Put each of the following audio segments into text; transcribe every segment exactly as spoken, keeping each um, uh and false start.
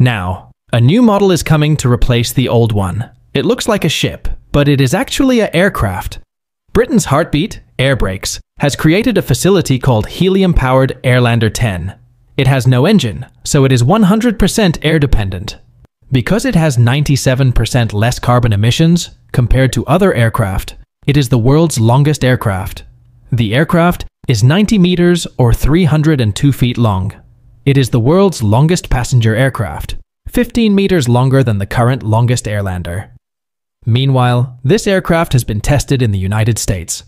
Now, a new model is coming to replace the old one. It looks like a ship, but it is actually an aircraft. Britain's heartbeat, Airbrakes, has created a facility called helium-powered Airlander ten. It has no engine, so it is one hundred percent air-dependent. Because it has ninety-seven percent less carbon emissions compared to other aircraft, it is the world's longest aircraft. The aircraft is ninety meters or three hundred two feet long. It is the world's longest passenger aircraft, fifteen meters longer than the current longest Airlander. Meanwhile, this aircraft has been tested in the United States.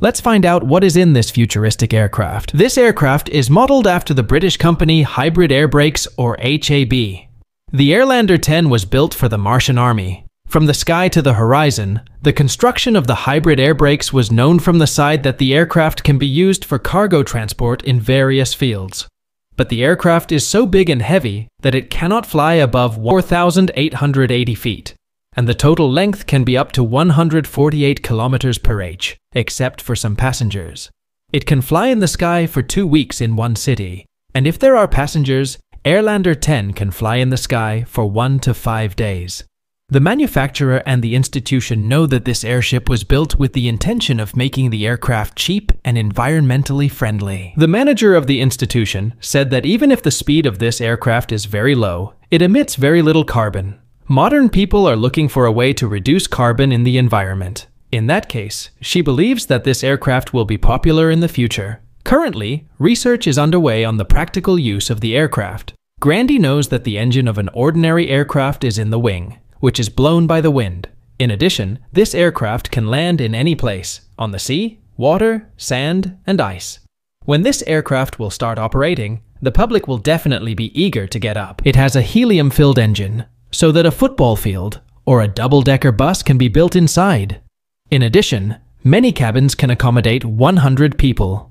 Let's find out what is in this futuristic aircraft. This aircraft is modeled after the British company Hybrid Airbrakes, or H A B. The Airlander ten was built for the Martian Army. From the sky to the horizon, the construction of the Hybrid Airbrakes was known from the side that the aircraft can be used for cargo transport in various fields. But the aircraft is so big and heavy that it cannot fly above four thousand eight hundred eighty feet, and the total length can be up to one hundred forty-eight kilometers per hour, except for some passengers. It can fly in the sky for two weeks in one city, and if there are passengers, Airlander ten can fly in the sky for one to five days. The manufacturer and the institution know that this airship was built with the intention of making the aircraft cheap and environmentally friendly. The manager of the institution said that even if the speed of this aircraft is very low, it emits very little carbon. Modern people are looking for a way to reduce carbon in the environment. In that case, she believes that this aircraft will be popular in the future. Currently, research is underway on the practical use of the aircraft. Grandy knows that the engine of an ordinary aircraft is in the wing, which is blown by the wind. In addition, this aircraft can land in any place, on the sea, water, sand, and ice. When this aircraft will start operating, the public will definitely be eager to get up. It has a helium-filled engine, so that a football field or a double-decker bus can be built inside. In addition, many cabins can accommodate one hundred people.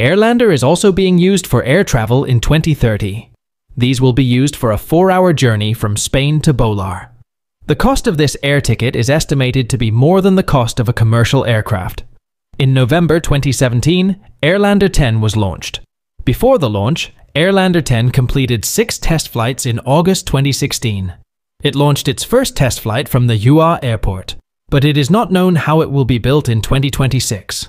Airlander is also being used for air travel in twenty thirty. These will be used for a four-hour journey from Spain to Bolar. The cost of this air ticket is estimated to be more than the cost of a commercial aircraft. In November twenty seventeen, Airlander ten was launched. Before the launch, Airlander ten completed six test flights in August twenty sixteen. It launched its first test flight from the Ua Airport, but it is not known how it will be built in twenty twenty-six.